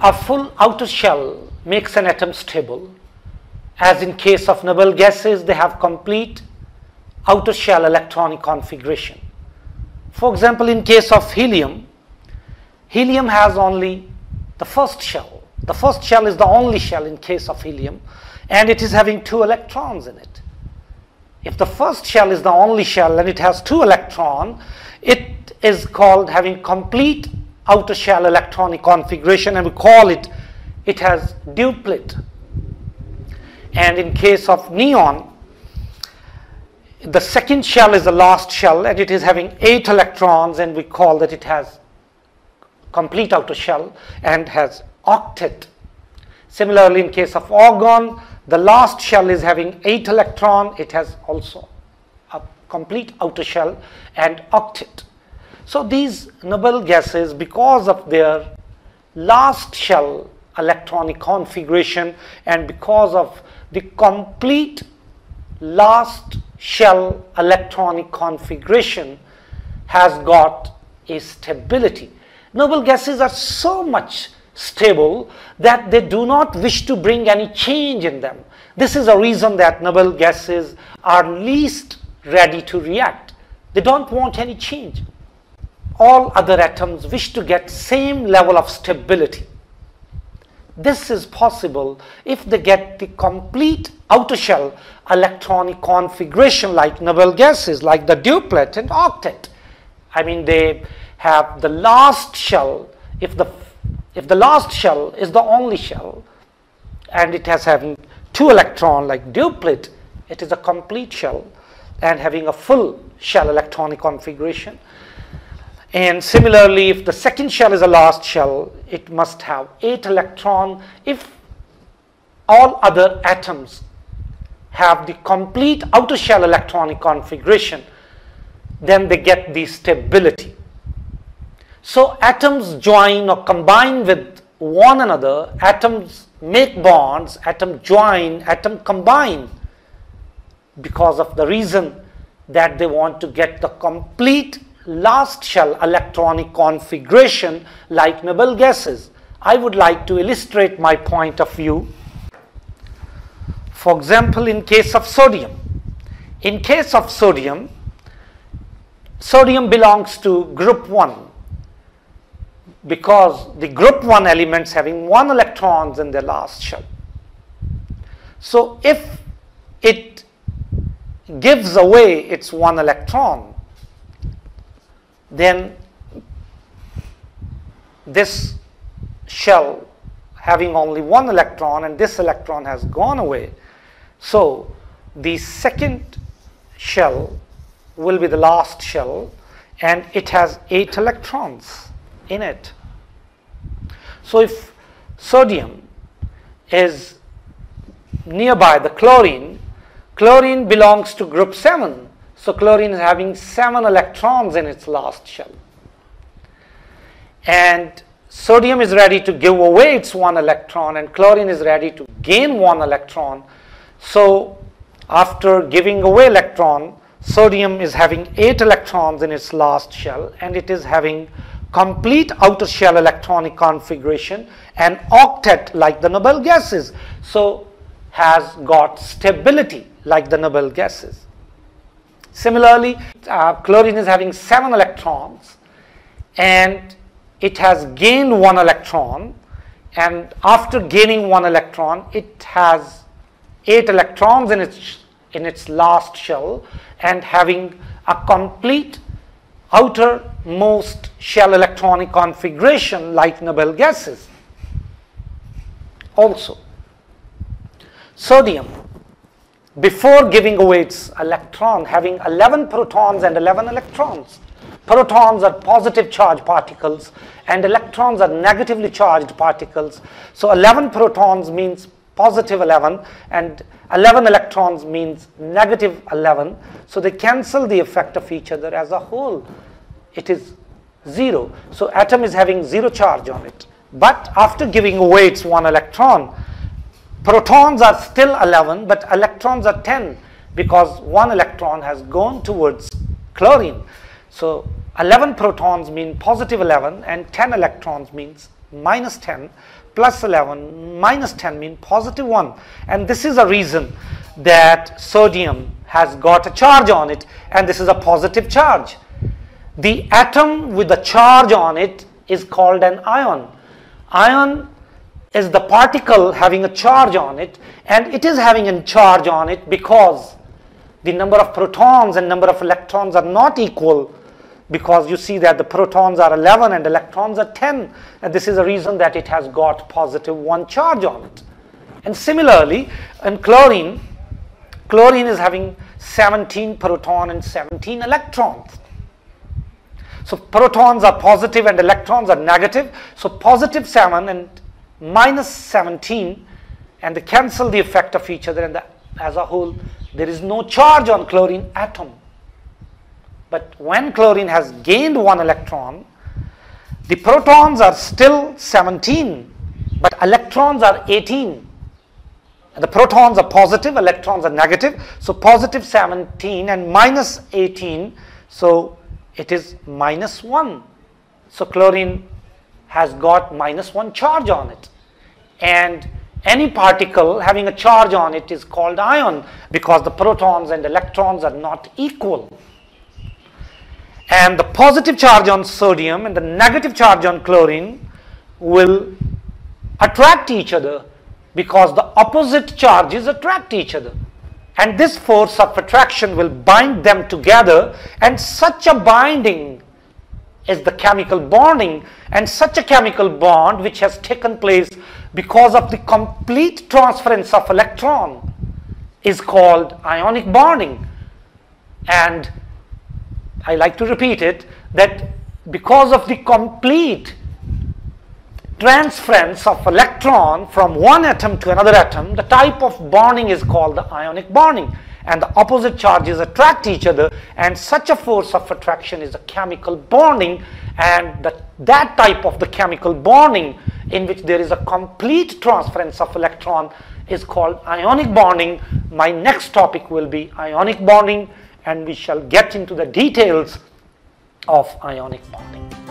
A full outer shell makes an atom stable. As in case of noble gases, they have complete outer shell electronic configuration. For example, in case of helium, helium has only the first shell. The first shell is the only shell in case of helium, and it is having 2 electrons in it. If the first shell is the only shell and it has 2 electrons, it is called having complete outer shell electronic configuration, and we call it, it has duplet. And in case of neon, the second shell is the last shell and it is having 8 electrons, and we call that it has complete outer shell and has octet. Similarly, in case of argon, the last shell is having 8 electrons, it has also a complete outer shell and octet. So these noble gases, because of their last shell electronic configuration and because of the complete last shell electronic configuration, has got a stability. Noble gases are so much stable that they do not wish to bring any change in them. This is a reason that noble gases are least ready to react. They don't want any change. All other atoms wish to get same level of stability. This is possible if they get the complete outer shell electronic configuration like noble gases, like the duplet and octet. I mean, they have the last shell, if the last shell is the only shell and it has having 2 electrons like duplet, it is a complete shell and having a full shell electronic configuration. And similarly, if the second shell is a last shell, it must have 8 electrons if all other atoms have the complete outer shell electronic configuration, then they get the stability. So atoms join or combine with one another, atoms make bonds, atoms join, atoms combine, because of the reason that they want to get the complete last shell electronic configuration like noble gases. I would like to illustrate my point of view. For example, in case of sodium. In case of sodium, sodium belongs to group 1 because the group 1 elements having 1 electrons in their last shell. So if it gives away its 1 electron, then this shell having only 1 electron and this electron has gone away, so the second shell will be the last shell and it has 8 electrons in it. So if sodium is nearby the chlorine, chlorine belongs to group 7. So chlorine is having 7 electrons in its last shell, and sodium is ready to give away its 1 electron and chlorine is ready to gain 1 electron. So after giving away electron, sodium is having 8 electrons in its last shell and it is having complete outer shell electronic configuration and octet like the noble gases, so has got stability like the noble gases. Similarly, chlorine is having 7 electrons and it has gained 1 electron, and after gaining 1 electron it has 8 electrons in its last shell and having a complete outermost shell electronic configuration like noble gases. Also, sodium, before giving away its electron, having 11 protons and 11 electrons. Protons are positive charged particles and electrons are negatively charged particles. So 11 protons means positive 11 and 11 electrons means negative 11. So they cancel the effect of each other as a whole. It is 0. So atom is having 0 charge on it. But after giving away its 1 electron, protons are still 11 but electrons are 10 because 1 electron has gone towards chlorine. So 11 protons mean positive 11 and 10 electrons means minus 10, plus 11, minus 10 mean positive 1, and this is a reason that sodium has got a charge on it, and this is a positive charge. The atom with the charge on it is called an ion. Ion is the particle having a charge on it, and it is having a charge on it because the number of protons and number of electrons are not equal, because you see that the protons are 11 and electrons are 10, and this is a reason that it has got positive 1 charge on it. And similarly, in chlorine is having 17 proton and 17 electrons. So protons are positive and electrons are negative, so positive 7 and minus 17, and they cancel the effect of each other, and as a whole there is no charge on chlorine atom. But when chlorine has gained 1 electron, the protons are still 17, but electrons are 18. And the protons are positive, electrons are negative, so positive 17 and minus 18, so it is minus 1. So chlorine has got minus 1 charge on it. And any particle having a charge on it is called ion because the protons and electrons are not equal. And the positive charge on sodium and the negative charge on chlorine will attract each other because the opposite charges attract each other. And this force of attraction will bind them together, and such a binding is the chemical bonding, and such a chemical bond which has taken place because of the complete transference of electron is called ionic bonding. And I like to repeat it, that because of the complete transference of electron from one atom to another atom, the type of bonding is called the ionic bonding, and the opposite charges attract each other, and such a force of attraction is a chemical bonding. And that type of the chemical bonding in which there is a complete transference of electron is called ionic bonding. My next topic will be ionic bonding, and we shall get into the details of ionic bonding.